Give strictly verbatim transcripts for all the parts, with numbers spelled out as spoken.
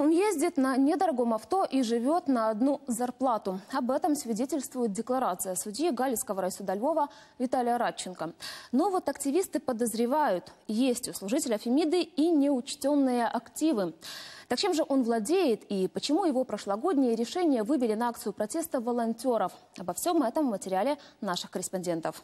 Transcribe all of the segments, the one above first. Он ездит на недорогом авто и живет на одну зарплату. Об этом свидетельствует декларация судьи Галицкого райсуда Львова Виталия Радченко. Но вот активисты подозревают, есть у служителя Фемиды и неучтенные активы. Так чем же он владеет и почему его прошлогоднее решение вывели на акцию протеста волонтеров? Обо всем этом в материале наших корреспондентов.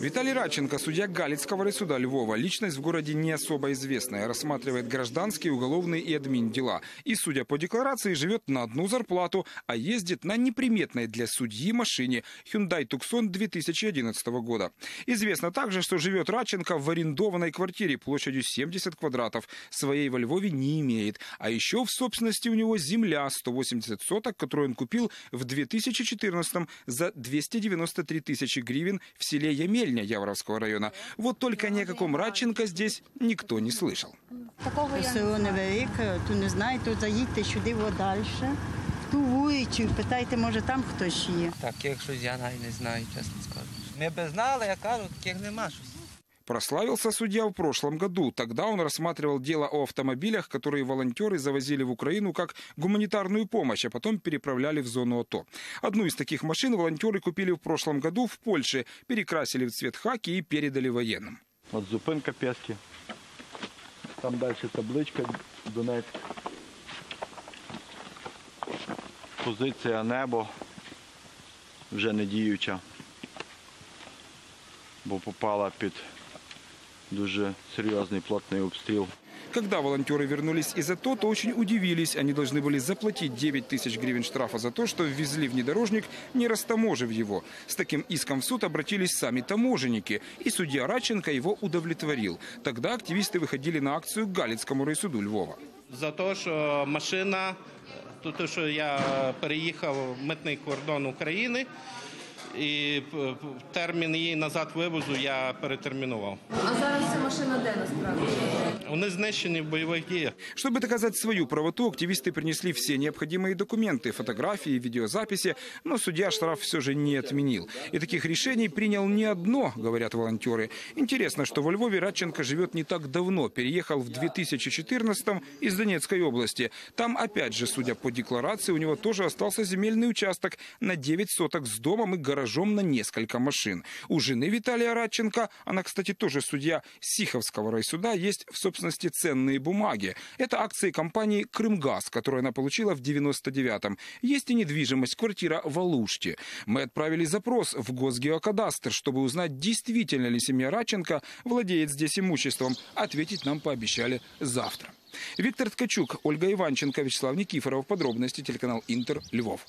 Виталий Радченко, судья Галицкого райсуда Львова. Личность в городе не особо известная. Рассматривает гражданские, уголовные и админ дела. И, судя по декларации, живет на одну зарплату, а ездит на неприметной для судьи машине Hyundai Tucson две тысячи одиннадцатого года. Известно также, что живет Радченко в арендованной квартире площадью семьдесят квадратов. Своей во Львове не имеет. А еще в собственности у него земля сто восемьдесят соток, которую он купил в две тысячи четырнадцатом за двести девяносто три тысячи гривен в селе Ямель Яворовского района. Вот только ни о каком Радченко здесь никто не слышал. Такого село Неверико, то не знаю, то заедьте сюда вот дальше, в ту вулицу, питайте, может там хтось є. Таких, что я не знаю, честно скажу. Мы бы знали, я кажу, таких нема. Прославился судья в прошлом году. Тогда он рассматривал дело о автомобилях, которые волонтеры завозили в Украину как гуманитарную помощь, а потом переправляли в зону АТО. Одну из таких машин волонтеры купили в прошлом году в Польше, перекрасили в цвет хаки и передали военным. Вот зупинка Пески, там дальше табличка Донецк, позиция Небо, уже не діюча, бо попала під дуже серьезный плотный обстрел. Когда волонтеры вернулись из АТО, то очень удивились. Они должны были заплатить девять тысяч гривен штрафа за то, что ввезли внедорожник, не растаможив его. С таким иском в суд обратились сами таможенники. И судья Радченко его удовлетворил. Тогда активисты выходили на акцию к Галицкому райсуду Львова. За то, что машина, то, что я переехал в митный кордон Украины, и термін її назад вивозу я перетермінував. А зараз ця машина де насправді? Вони знищені в бойових діях. Чтобы доказать свою правоту, активисты принесли все необходимые документы, фотографии, видеозаписи, но судья штраф все же не отменил. И таких решений принял не одно, говорят волонтеры. Интересно, что во Львове Радченко живет не так давно, переехал в две тысячи четырнадцатом из Донецкой области. Там опять же, судя по декларации, у него тоже остался земельный участок на девять соток с домом и гаражом на несколько машин. У жены Виталия Радченко, она, кстати, тоже судья Сиховского райсуда, есть в собственности ценные бумаги. Это акции компании «Крымгаз», которую она получила в девяносто девятом. Есть и недвижимость, квартира в Алуште. Мы отправили запрос в Госгеокадастр, чтобы узнать, действительно ли семья Радченко владеет здесь имуществом. Ответить нам пообещали завтра. Виктор Ткачук, Ольга Иванченко, Вячеслав Никифоров. Подробности телеканал Интер, Львов.